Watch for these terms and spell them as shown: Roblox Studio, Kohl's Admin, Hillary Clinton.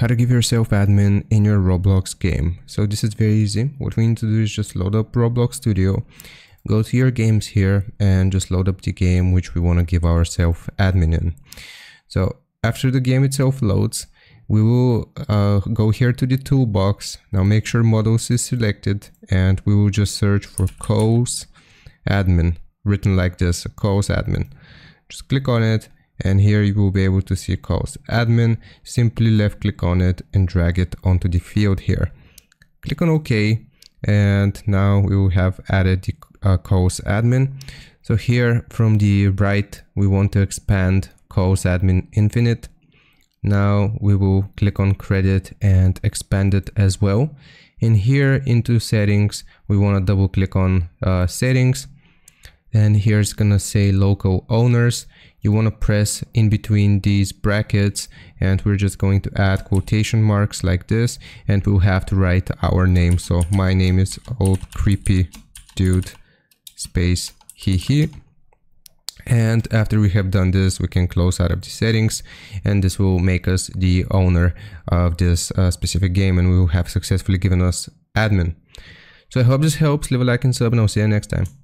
How to give yourself admin in your Roblox game. So this is very easy. What we need to do is just load up Roblox Studio, go to your games here and just load up the game which we want to give ourselves admin in. So after the game itself loads, we will go here to the toolbox. Now make sure models is selected and we will just search for Kohl's Admin, written like this, Kohl's Admin. Just click on it. And here you will be able to see Kohl's Admin. Simply left click on it and drag it onto the field here. Click on OK. And now we will have added the Kohl's Admin. So here from the right, we want to expand Kohl's Admin Infinite. Now we will click on credit and expand it as well. In here into settings, we want to double click on settings. And here it's gonna say local owners. You want to press in between these brackets and we're just going to add quotation marks like this and we'll have to write our name. So my name is old creepy dude space he. And after we have done this, we can close out of the settings and this will make us the owner of this specific game and we will have successfully given us admin. So I hope this helps. Leave a like and sub and I'll see you next time.